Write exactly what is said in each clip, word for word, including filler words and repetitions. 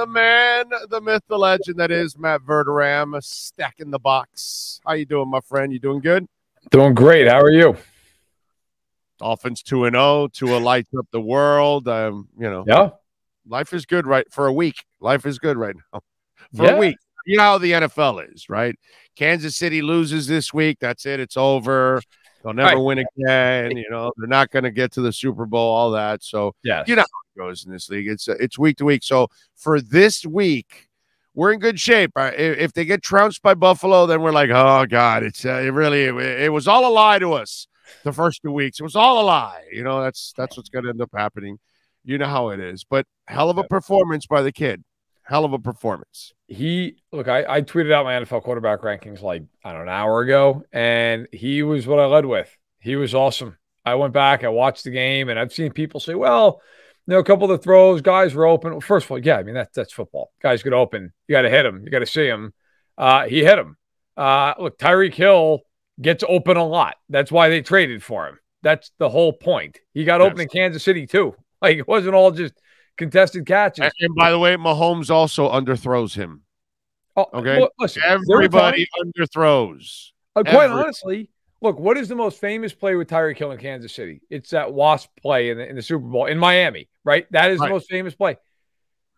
the man, the myth, the legend that is Matt Verderame, stacking the box. How you doing, my friend? You doing good? Doing great. How are you? Dolphins two and oh. Tua lights up the world. Um, you know, yeah. Life is good right for a week. Life is good right now. For yeah. a week. You know how the N F L is, right? Kansas City loses this week. That's it. It's over. They'll never right. win again. You know, they're not going to get to the Super Bowl, all that. So, yes. you know how it goes in this league. It's uh, it's week to week. So, for this week, we're in good shape. Right? If they get trounced by Buffalo, then we're like, oh, God, it's uh, it really it, it was all a lie to us the first two weeks. It was all a lie. You know, that's that's what's going to end up happening. You know how it is. But hell of a performance by the kid. Hell of a performance. He look, I, I tweeted out my N F L quarterback rankings like, I don't know, an hour ago, and he was what I led with. He was awesome. I went back, I watched the game, and I've seen people say, well, you know, a couple of the throws, guys were open. Well, first of all, yeah, I mean, that, that's football. Guys could open. You got to hit him. You got to see him. Uh, he hit him. Uh, look, Tyreek Hill gets open a lot. That's why they traded for him. That's the whole point. He got open Absolutely. in Kansas City, too. Like, it wasn't all just contested catches. And by the way, Mahomes also underthrows him. Oh, okay. Well, listen, everybody underthrows. Uh, quite Every honestly, look, what is the most famous play with Tyreek Hill in Kansas City? It's that wasp play in the, in the Super Bowl in Miami, right? That is right. the most famous play.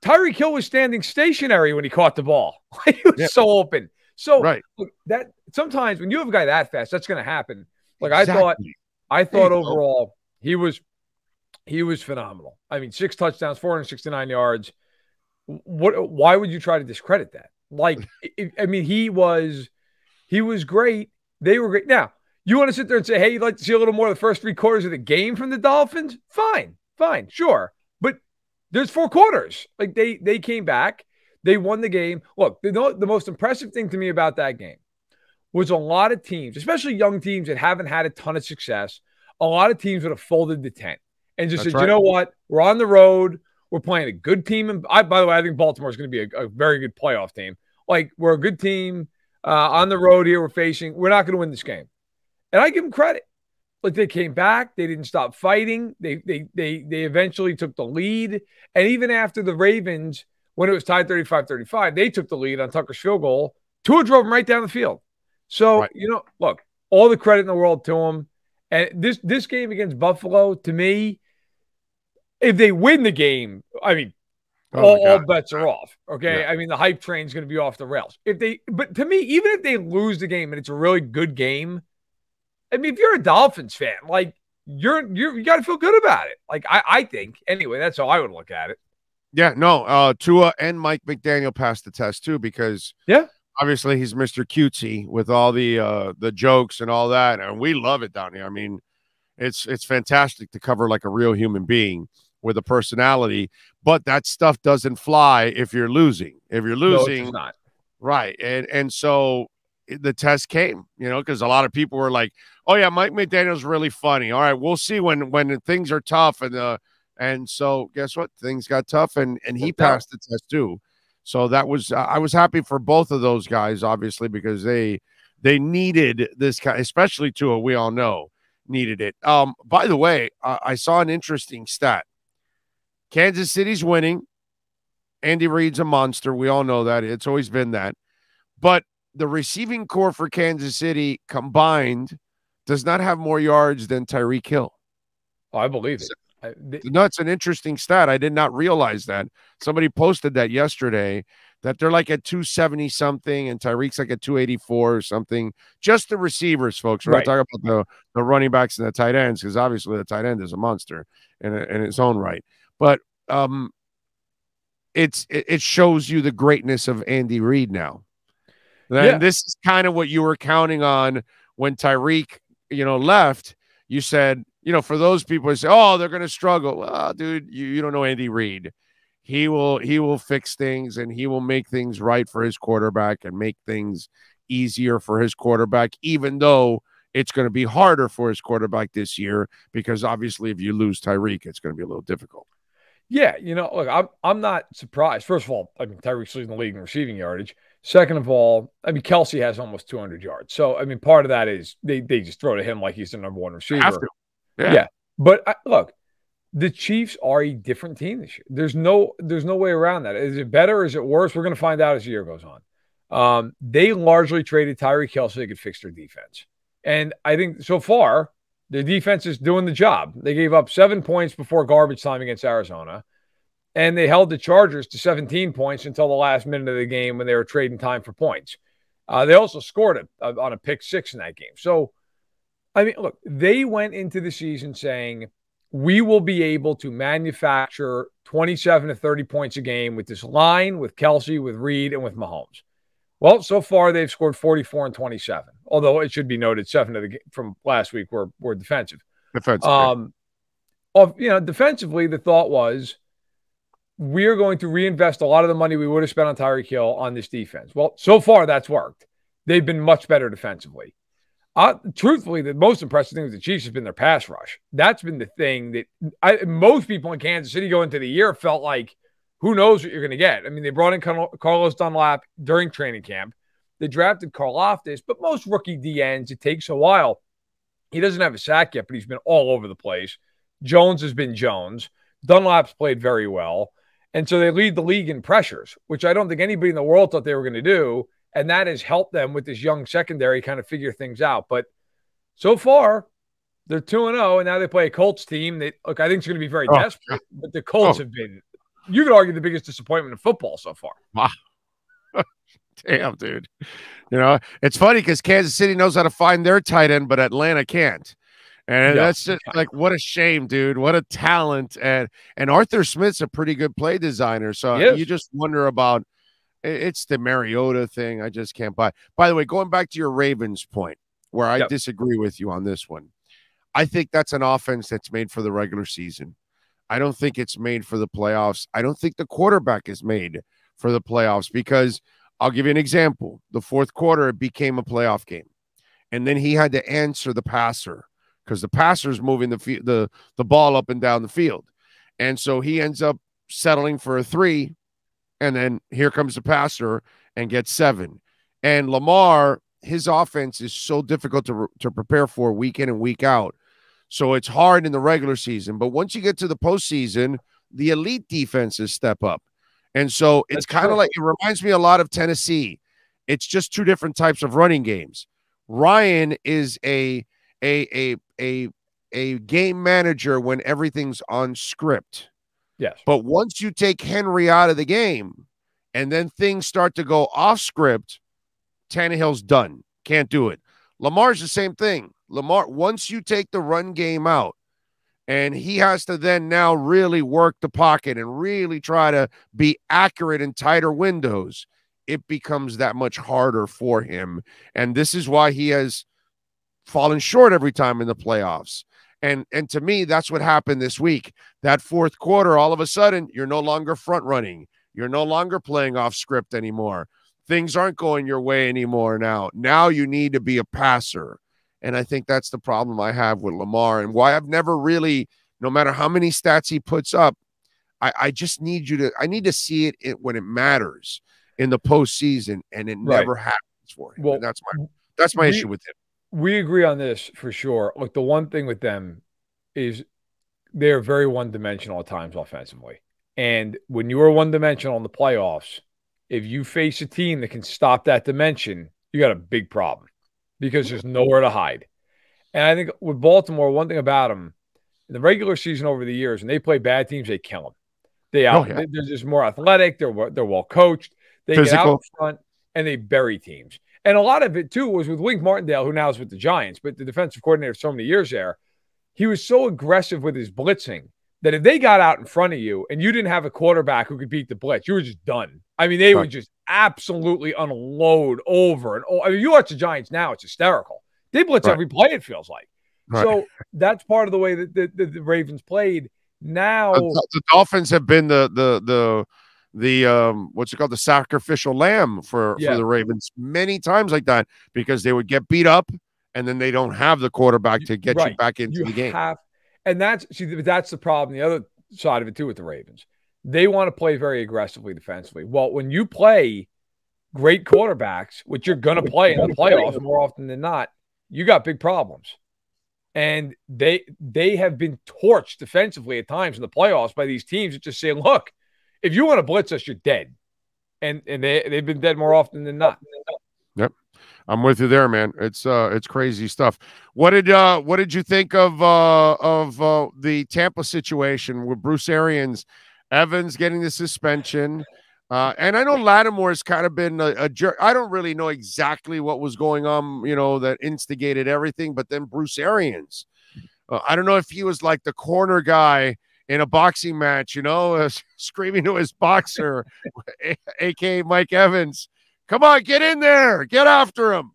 Tyreek Hill was standing stationary when he caught the ball. He was yeah. so open. So right. look, that sometimes when you have a guy that fast, that's going to happen. Like exactly. I thought, I thought Damn. overall he was. He was phenomenal. I mean, six touchdowns, four hundred sixty-nine yards. What? Why would you try to discredit that? Like, it, I mean, he was, he was great. They were great. Now, you want to sit there and say, hey, you'd like to see a little more of the first three quarters of the game from the Dolphins? Fine, fine, sure. But there's four quarters. Like, they they came back. They won the game. Look, the, the most impressive thing to me about that game was a lot of teams, especially young teams that haven't had a ton of success, a lot of teams would have folded the tent. And just That's said, right. you know what? We're on the road. We're playing a good team. And I, by the way, I think Baltimore is going to be a, a very good playoff team. Like, we're a good team uh, on the road here. We're facing. We're not going to win this game. And I give them credit. Like, they came back. They didn't stop fighting. They they they they eventually took the lead. And even after the Ravens, when it was tied thirty-five thirty-five, they took the lead on Tucker's field goal. Tua drove them right down the field. So, right. you know, look, all the credit in the world to them. And this this game against Buffalo, to me, if they win the game, I mean, oh all, all bets are off. Okay, yeah. I mean, the hype train is going to be off the rails. If they, but to me, even if they lose the game and it's a really good game, I mean, if you're a Dolphins fan, like you're you're you got to feel good about it. Like I, I think anyway, that's how I would look at it. Yeah, no, uh, Tua and Mike McDaniel passed the test too because yeah, obviously he's Mister Cutesy with all the uh, the jokes and all that, and we love it down here. I mean, it's it's fantastic to cover like a real human being with a personality, but that stuff doesn't fly if you're losing. If you're losing, no, it's not. Right. And and so the test came, you know, because a lot of people were like, oh, yeah, Mike McDaniel's really funny. All right, we'll see when when things are tough. And uh, and so guess what? Things got tough, and, and he passed the test too. So that was uh, – I was happy for both of those guys, obviously, because they they needed this kind, especially Tua, we all know, needed it. Um. By the way, I, I saw an interesting stat. Kansas City's winning. Andy Reid's a monster. We all know that. It's always been that. But the receiving corps for Kansas City combined does not have more yards than Tyreek Hill. Oh, I believe it. So, no, it's an interesting stat. I did not realize that. Somebody posted that yesterday, that they're like at two seventy something and Tyreek's like at two eighty-four or something. Just the receivers, folks. We're right. not talking about the, the running backs and the tight ends because obviously the tight end is a monster in, in its own right. But um, it's it, it shows you the greatness of Andy Reid now. Then yeah. this is kind of what you were counting on when Tyreek, you know, left. You said, you know, for those people who say, "Oh, they're going to struggle," well, dude, you, you don't know Andy Reid. He will he will fix things and he will make things right for his quarterback and make things easier for his quarterback, even though it's going to be harder for his quarterback this year because obviously if you lose Tyreek, it's going to be a little difficult. Yeah, you know, look, I'm I'm not surprised. First of all, I mean, Tyreek's leading the league in receiving yardage. Second of all, I mean, Kelsey has almost two hundred yards. So, I mean, part of that is they, they just throw to him like he's the number one receiver. Yeah. yeah. But, I, look, the Chiefs are a different team this year. There's no, there's no way around that. Is it better? Is it worse? We're going to find out as the year goes on. Um, they largely traded Tyreek Hill so they could fix their defense. And I think so far, their defense is doing the job. They gave up seven points before garbage time against Arizona. And they held the Chargers to seventeen points until the last minute of the game when they were trading time for points. Uh, they also scored a, a, on a pick six in that game. So, I mean, look, they went into the season saying, we will be able to manufacture twenty-seven to thirty points a game with this line, with Kelsey, with Reed, and with Mahomes. Well, so far they've scored forty-four and twenty-seven, although it should be noted seven of the from last week were, were defensive. Defensive. Um, of, you know, defensively, the thought was, we're going to reinvest a lot of the money we would have spent on Tyreek Hill on this defense. Well, so far that's worked. They've been much better defensively. Uh, truthfully, the most impressive thing with the Chiefs has been their pass rush. That's been the thing that I, most people in Kansas City going into the year felt like, who knows what you're going to get? I mean, they brought in Carlos Dunlap during training camp. They drafted Karlaftis, but most rookie D Ns, it takes a while. He doesn't have a sack yet, but he's been all over the place. Jones has been Jones. Dunlap's played very well. And so they lead the league in pressures, which I don't think anybody in the world thought they were going to do. And that has helped them with this young secondary kind of figure things out. But so far, they're two and oh, and now they play a Colts team that, look, I think it's going to be very oh. desperate, but the Colts oh. have been, you could argue, the biggest disappointment in football so far. Wow. Damn, dude. You know, it's funny because Kansas City knows how to find their tight end, but Atlanta can't. And yeah. that's just like, what a shame, dude. What a talent. And, and Arthur Smith's a pretty good play designer. So you just wonder about, it's the Mariota thing. I just can't buy. By the way, going back to your Ravens point, where I yep. disagree with you on this one, I think that's an offense that's made for the regular season. I don't think it's made for the playoffs. I don't think the quarterback is made for the playoffs because I'll give you an example. The fourth quarter, it became a playoff game. And then he had to answer the passer because the passer's moving the, the, the ball up and down the field. And so he ends up settling for a three. And then here comes the passer and gets seven. And Lamar, his offense is so difficult to, to prepare for week in and week out. So it's hard in the regular season. But once you get to the postseason, the elite defenses step up. And so it's kind of like, it reminds me a lot of Tennessee. It's just two different types of running games. Ryan is a, a, a, a, a game manager when everything's on script. Yes. But once you take Henry out of the game and then things start to go off script, Tannehill's done. Can't do it. Lamar's the same thing. Lamar, once you take the run game out and he has to then now really work the pocket and really try to be accurate in tighter windows, it becomes that much harder for him. And this is why he has fallen short every time in the playoffs. And, and to me, that's what happened this week. That fourth quarter, all of a sudden, you're no longer front-running. You're no longer playing off script anymore. Things aren't going your way anymore now. Now you need to be a passer. And I think that's the problem I have with Lamar and why I've never really, no matter how many stats he puts up, I, I just need you to – I need to see it, it when it matters in the postseason, and it right. never happens for him. Well, and that's my, that's my issue with him. We agree on this for sure. Look, the one thing with them is they are very one-dimensional at times offensively. And when you are one-dimensional in the playoffs, if you face a team that can stop that dimension, you got a big problem because there's nowhere to hide. And I think with Baltimore, one thing about them, in the regular season over the years, when they play bad teams, they kill them. They out, oh, yeah. They're just more athletic. They're, they're well-coached. They Physical. Get out front, and they bury teams. And a lot of it, too, was with Wink Martindale, who now is with the Giants, but the defensive coordinator for so many years there. He was so aggressive with his blitzing that if they got out in front of you and you didn't have a quarterback who could beat the blitz, you were just done. I mean, they right. would just absolutely unload over and over. I mean, you watch the Giants now, it's hysterical. They blitz right. every play, it feels like. Right. So that's part of the way that the, the, the Ravens played. Now the, the Dolphins have been the the the – the um what's it called the sacrificial lamb for, yeah. for the Ravens many times like that, because they would get beat up and then they don't have the quarterback to get right. you back into you the game have, and that's see that's the problem. The other side of it too with the Ravens, they want to play very aggressively defensively. Well, when you play great quarterbacks, which you're going to play in the playoffs more often than not, you got big problems. And they they have been torched defensively at times in the playoffs by these teams that just say, look, if you want to blitz us, you're dead. And and they, they've been dead more often than not. Yep. I'm with you there, man. It's uh it's crazy stuff. What did uh what did you think of uh of uh, the Tampa situation with Bruce Arians, Evans getting the suspension? Uh, and I know Lattimore's kind of been a, a jerk. I don't really know exactly what was going on, you know, that instigated everything. But then Bruce Arians, uh, I don't know if he was like the corner guy in a boxing match, you know, uh, screaming to his boxer, a k a Mike Evans, come on, get in there, get after him.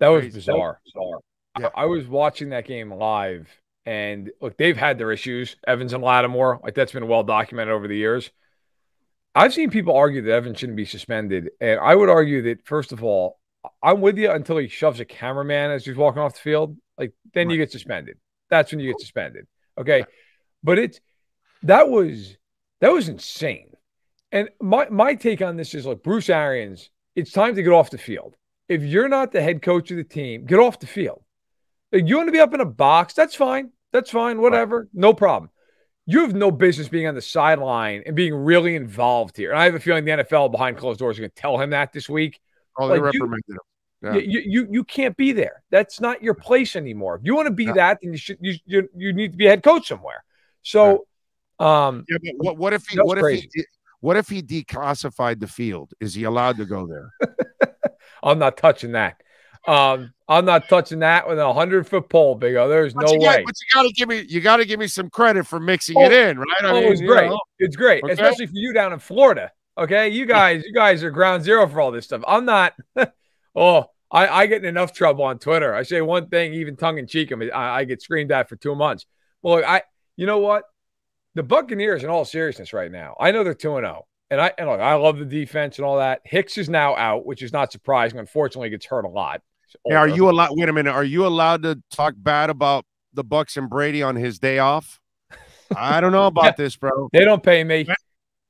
That was Crazy. bizarre. bizarre. Yeah. I, I was watching that game live, and look, they've had their issues, Evans and Lattimore. Like, that's been well documented over the years. I've seen people argue that Evans shouldn't be suspended, and I would argue that, first of all, I'm with you until he shoves a cameraman as he's walking off the field. Like, then right. you get suspended. That's when you get suspended. Okay, but it's that was that was insane. And my my take on this is, like, Bruce Arians, it's time to get off the field. If you're not the head coach of the team, get off the field. Like, you want to be up in a box? That's fine. That's fine. Whatever. Right. No problem. You have no business being on the sideline and being really involved here. And I have a feeling the N F L behind closed doors are going to tell him that this week. Oh, they like reprimanded him. Yeah. You, you, you can't be there. That's not your place anymore. If you want to be yeah. that, then you should you, you you need to be a head coach somewhere. So, yeah. um, yeah, but what, what if he what crazy. if he what if he declassified the field? Is he allowed to go there? I'm not touching that. Um, I'm not touching that with a hundred foot pole, big O. There's but no you got, way. But you gotta give me, you gotta give me some credit for mixing oh, it in, right? I oh, mean, it's, great. it's great, okay? Especially for you down in Florida. Okay, you guys, you guys are ground zero for all this stuff. I'm not. oh, I, I get in enough trouble on Twitter. I say one thing, even tongue in cheek, I, I get screamed at for two months. Well, I, you know what? The Buccaneers, in all seriousness, right now, I know they're two and zero. And I and look, I love the defense and all that. Hicks is now out, which is not surprising. Unfortunately, he gets hurt a lot. Hey, are you allowed? Wait a minute. Are you allowed to talk bad about the Bucs and Brady on his day off? I don't know about yeah. this, bro. They don't pay me.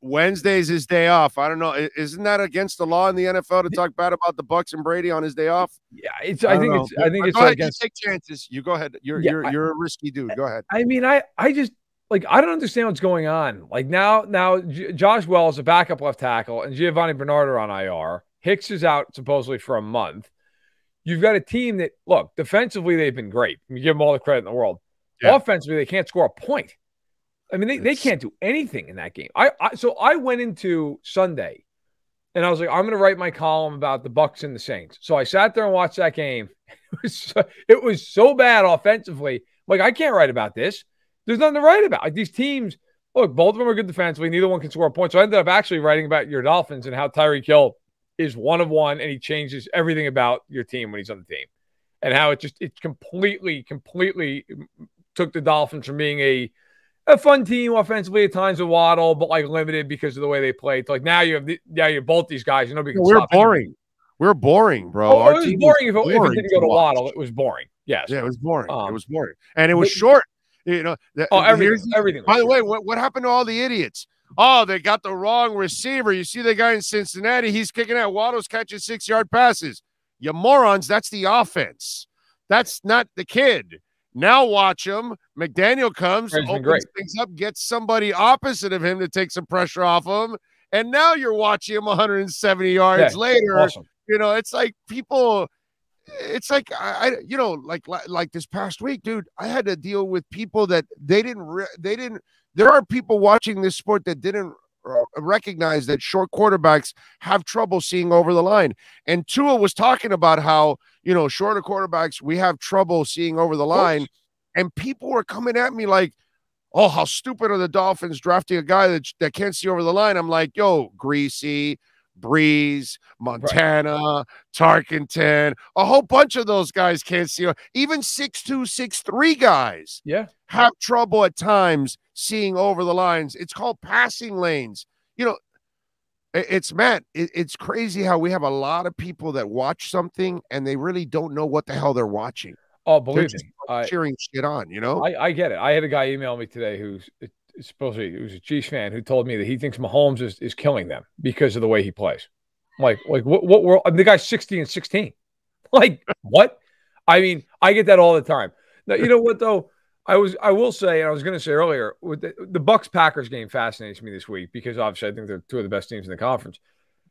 Wednesday's his day off. I don't know. Isn't that against the law in the N F L to talk bad about the Bucs and Brady on his day off? Yeah, it's. I, I think know. it's. I think go it's. Go ahead, against... you take chances. You go ahead. You're yeah, you're I, you're a risky dude. Go ahead. I mean, I I just. Like, I don't understand what's going on. Like, now, now J Josh Wells, a backup left tackle, and Giovanni Bernard are on I R. Hicks is out supposedly for a month. You've got a team that, look, defensively, they've been great. You give them all the credit in the world. Yeah. Offensively, they can't score a point. I mean, they, they can't do anything in that game. I, I So I went into Sunday, and I was like, I'm going to write my column about the Bucs and the Saints. So I sat there and watched that game. It was so, it was so bad offensively. Like, I can't write about this. There's nothing to write about. Like, these teams, look, both of them are good defensively. Neither one can score a point. So I ended up actually writing about your Dolphins and how Tyreek Hill is one of one, and he changes everything about your team when he's on the team, and how it just it completely, completely took the Dolphins from being a, a fun team offensively at times with Waddle, but like limited because of the way they played. So like now you have the, now you have both these guys. You know, because we're boring. Anybody. We're boring, bro. Oh, Our it was team boring, was if, boring if it didn't go to watch. Waddle. It was boring. Yes. Yeah, it was boring. Um, it was boring, and it was but, short. You know, oh, everything, everything. By the way, what, what happened to all the idiots? Oh, they got the wrong receiver. You see the guy in Cincinnati, he's kicking out. Waddle's catching six-yard passes. You morons, that's the offense. That's not the kid. Now watch him. McDaniel comes, opens great. things up, gets somebody opposite of him to take some pressure off him, and now you're watching him one hundred seventy yards yeah, later. Awesome. You know, it's like people – It's like, I, you know, like, like this past week, dude, I had to deal with people that they didn't, re they didn't, there are people watching this sport that didn't recognize that short quarterbacks have trouble seeing over the line. And Tua was talking about how, you know, shorter quarterbacks, we have trouble seeing over the line. And people were coming at me like, oh, how stupid are the Dolphins drafting a guy that, that can't see over the line? I'm like, yo, Greasy, Breeze, Montana, right. Tarkenton, a whole bunch of those guys can't see. Even six two, six three guys yeah. have trouble at times seeing over the lines. It's called passing lanes. You know, it's, Matt, it's crazy how we have a lot of people that watch something and they really don't know what the hell they're watching. Oh, believe me. Uh, cheering shit on, you know? I, I get it. I had a guy email me today who's supposedly it was a Chiefs fan who told me that he thinks Mahomes is, is killing them because of the way he plays. Like, like what, what world? I mean, the guy's sixty and sixteen. Like, what? I mean, I get that all the time. Now, you know what, though? I was, I will say, and I was going to say earlier, with the, the Bucks-Packers game fascinates me this week because, obviously, I think they're two of the best teams in the conference.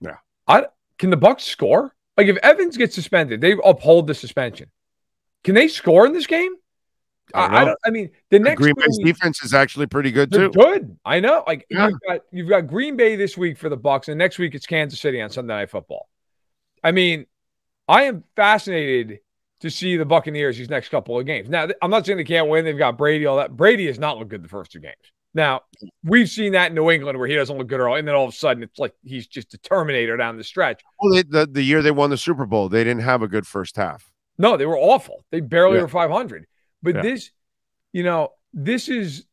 Yeah. I, can the Bucks score? Like, if Evans gets suspended, they uphold the suspension. Can they score in this game? I don't know. I, I, don't, I mean, the next Green Bay's defense is actually pretty good, too. Good. I know. Like, yeah. you've, got, you've got Green Bay this week for the Bucks, and next week it's Kansas City on Sunday Night Football. I mean, I am fascinated to see the Buccaneers these next couple of games. Now, I'm not saying they can't win. They've got Brady, all that. Brady has not looked good the first two games. Now, we've seen that in New England where he doesn't look good at all, and then all of a sudden it's like he's just a Terminator down the stretch. Well, they, the, the year they won the Super Bowl, they didn't have a good first half. No, they were awful. They barely yeah. were five hundred. But yeah. this, you know, this is,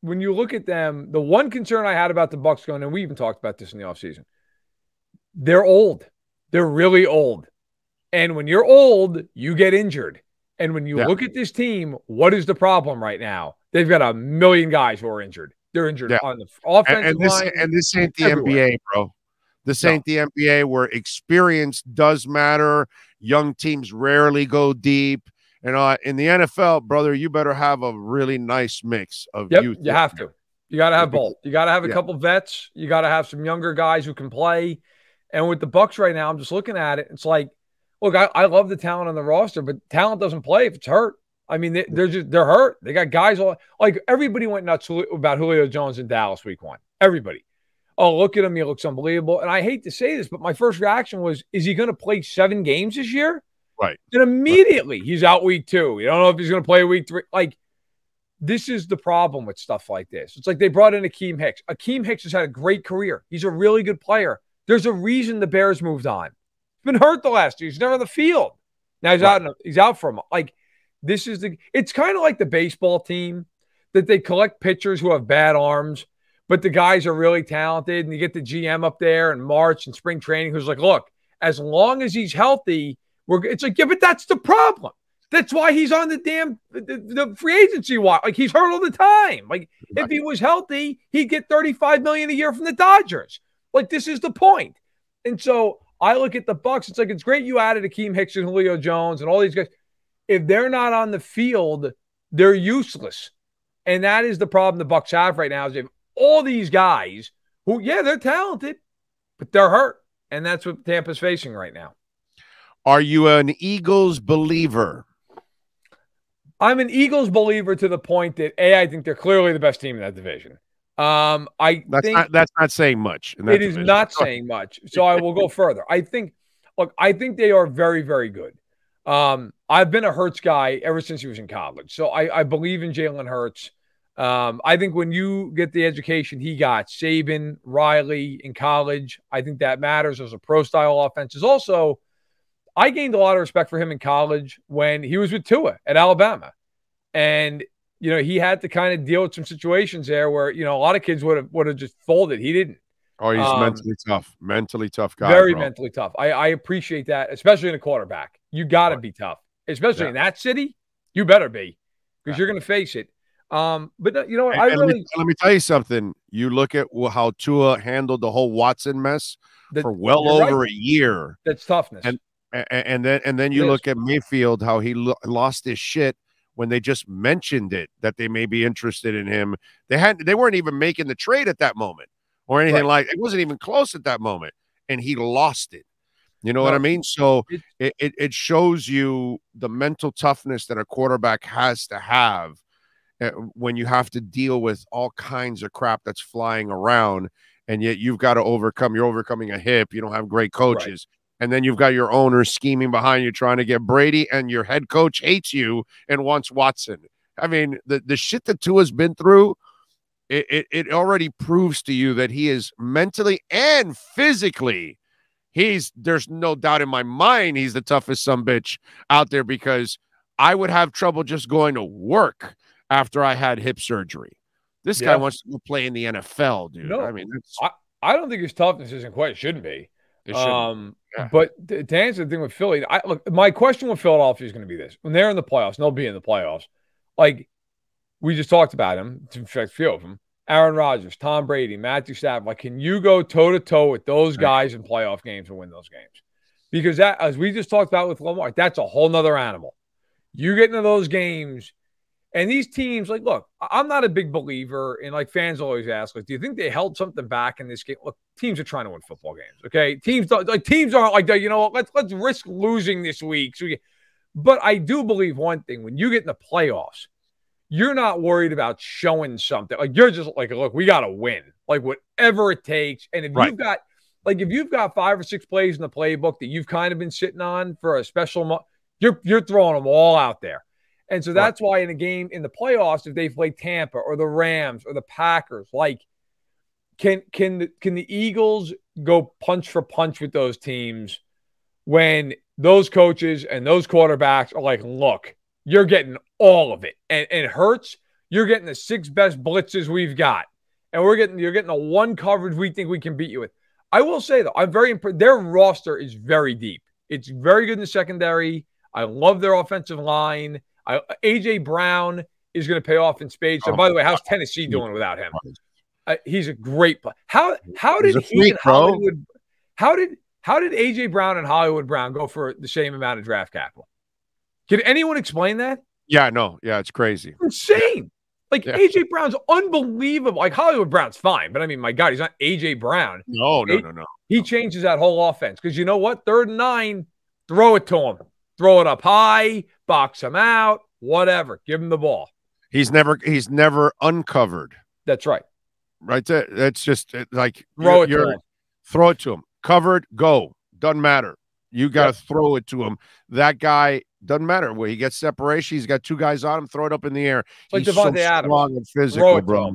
when you look at them, the one concern I had about the Bucs going, and we even talked about this in the offseason, they're old. They're really old. And when you're old, you get injured. And when you yeah. look at this team, what is the problem right now? They've got a million guys who are injured. They're injured yeah. on the offensive and, and line. This, and this ain't the everywhere. N B A, bro. This no. ain't the N B A where experience does matter. Young teams rarely go deep. And uh, in the N F L, brother, you better have a really nice mix of yep, youth. You have to. You got to have both. You got to have a yeah. couple vets. You got to have some younger guys who can play. And with the Bucs right now, I'm just looking at it. It's like, look, I, I love the talent on the roster, but talent doesn't play if it's hurt. I mean, they, they're just they're hurt. They got guys all like everybody went nuts about Julio Jones in Dallas week one. Everybody, oh look at him, he looks unbelievable. And I hate to say this, but my first reaction was, is he going to play seven games this year? Right. And immediately right. he's out week two. You don't know if he's going to play week three. Like, this is the problem with stuff like this. It's like they brought in Akeem Hicks. Akeem Hicks has had a great career. He's a really good player. There's a reason the Bears moved on. Been hurt the last two. He's never on the field. Now he's right. out. A, he's out for him. Like, this is the. It's kind of like the baseball team that they collect pitchers who have bad arms, but the guys are really talented. And you get the G M up there in March and spring training who's like, "Look, as long as he's healthy, we're." It's like, yeah, but that's the problem. That's why he's on the damn the, the free agency watch. Like, he's hurt all the time. Like right. if he was healthy, he'd get thirty-five million dollars a year from the Dodgers. Like, this is the point. And so I look at the Bucs. It's like, it's great you added Akeem Hicks and Julio Jones and all these guys. If they're not on the field, they're useless. And that is the problem the Bucs have right now is if all these guys who, yeah, they're talented, but they're hurt. And that's what Tampa's facing right now. Are you an Eagles believer? I'm an Eagles believer to the point that, A, I think they're clearly the best team in that division. Um, I that's think not, that's not saying much. It division. is not saying much. So I will go further. I think, look, I think they are very, very good. Um, I've been a Hurts guy ever since he was in college. So I, I believe in Jalen Hurts. Um, I think when you get the education he got, Saban, Riley in college, I think that matters. Those are pro style offenses. Also, I gained a lot of respect for him in college when he was with Tua at Alabama, and you know, he had to kind of deal with some situations there where, you know, a lot of kids would have would have just folded. He didn't. Oh, he's um, mentally tough. Mentally tough guy. Very bro. mentally tough. I, I appreciate that, especially in a quarterback. You got to right. be tough. Especially yeah. in that city, you better be, because yeah. you're going to face it. Um, but, you know, and, I really... Let me, let me tell you something. You look at how Tua handled the whole Watson mess that, for well over right. a year. That's toughness. And, and, and then and then you it look is. at Mayfield, how he lo lost his shit when they just mentioned it, that they may be interested in him. They hadn't, they weren't even making the trade at that moment or anything right. like it wasn't even close at that moment. And he lost it. You know right. what I mean? So it, it, it shows you the mental toughness that a quarterback has to have when you have to deal with all kinds of crap that's flying around. And yet you've got to overcome, you're overcoming a hip. You don't have great coaches. Right. And then you've got your owner scheming behind you trying to get Brady, and your head coach hates you and wants Watson. I mean, the, the shit that Tua's been through, it, it, it already proves to you that he is mentally and physically, he's, there's no doubt in my mind, he's the toughest sumbitch out there, because I would have trouble just going to work after I had hip surgery. This yeah. guy wants to play in the N F L, dude. No, I mean, that's... I, I don't think his toughness isn't quite, it shouldn't be. It shouldn't. Um, Yeah. But to answer the thing with Philly, I, look, my question with Philadelphia is going to be this. When they're in the playoffs, and they'll be in the playoffs, like we just talked about them, in fact, a few of them, Aaron Rodgers, Tom Brady, Matthew Stafford, like, can you go toe-to-toe with those guys in playoff games and win those games? Because that, as we just talked about with Lamar, that's a whole nother animal. You get into those games, and these teams, like, look, I'm not a big believer in, like, fans always ask, like, do you think they held something back in this game? Look, teams are trying to win football games, okay? Teams don't, like, teams aren't like, you know, let's let's risk losing this week. So we, but I do believe one thing: when you get in the playoffs, you're not worried about showing something. Like, you're just like, look, we got to win, like, whatever it takes. And if right. you've got, like, if you've got five or six plays in the playbook that you've kind of been sitting on for a special month, you're you're throwing them all out there. And so that's why in a game in the playoffs, if they play Tampa or the Rams or the Packers, like, can can the, can the Eagles go punch for punch with those teams when those coaches and those quarterbacks are like, look, you're getting all of it, and and Hurts, you're getting the six best blitzes we've got, and we're getting you're getting a one coverage we think we can beat you with. I will say though, I'm very impressed. Their roster is very deep. It's very good in the secondary. I love their offensive line. I, A J Brown is going to pay off in spades. So, oh, by the way, how's Tennessee doing without him? Uh, he's a great player. How how did freak, he and Hollywood? Bro. How did how did A J Brown and Hollywood Brown go for the same amount of draft capital? Can anyone explain that? Yeah, no, yeah, it's crazy, it's insane. Like, yeah. A J Brown's unbelievable. Like, Hollywood Brown's fine, but I mean, my God, he's not A J Brown. No, no, a no, no. He changes that whole offense because you know what? Third and nine, throw it to him. Throw it up high, box him out, whatever. Give him the ball. He's never, he's never uncovered. That's right. Right there. That's just like throw it to him. Throw it to him. Covered, go. Doesn't matter. You got to yes. throw it to him. That guy. Doesn't matter where he gets separation. He's got two guys on him. Throw it up in the air. Like He's Devontae so Adams. Strong and physical, bro.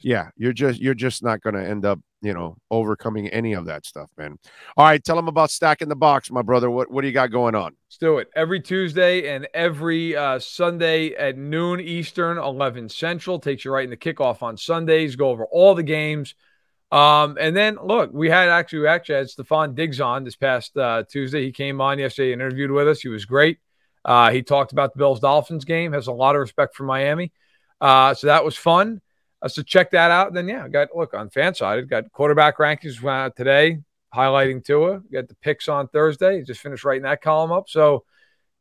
Yeah, you're just you're just not going to end up, you know, overcoming any of that stuff, man. All right, tell him about Stacking the Box, my brother. What what do you got going on? Let's do it every Tuesday and every uh, Sunday at noon Eastern, eleven Central. Takes you right in the kickoff on Sundays. Go over all the games. Um, and then look, we had actually, we actually had Stephon Diggs on this past, uh, Tuesday. He came on yesterday and interviewed with us. He was great. Uh, he talked about the Bills Dolphins game, has a lot of respect for Miami. Uh, so that was fun. Uh, so check that out. And then, yeah, I got, look, on FanSided, got quarterback rankings went out today, highlighting Tua. We got the picks on Thursday, just finished writing that column up. So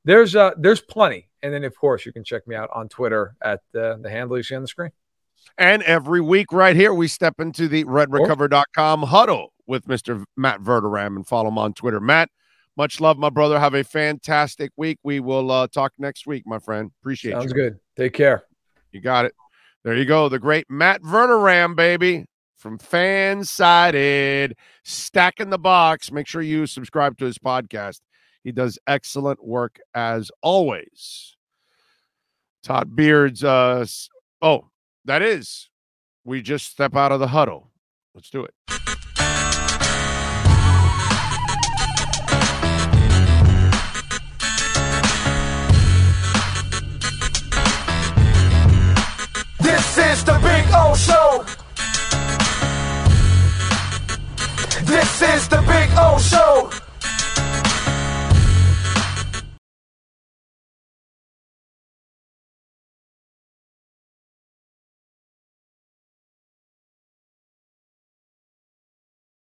there's, uh, there's plenty. And then of course you can check me out on Twitter at uh, the handle you see on the screen. And every week right here, we step into the red recover dot com huddle with Mister Matt Verderame and follow him on Twitter. Matt, much love, my brother. Have a fantastic week. We will uh, talk next week, my friend. Appreciate Sounds you. Sounds good. Take care. You got it. There you go. The great Matt Verderame, baby, from FanSided, Stacking the Box. Make sure you subscribe to his podcast. He does excellent work as always. Todd Beard's, uh, oh. That is, we just step out of the huddle. Let's do it. This is the Big O Show. This is the Big O Show.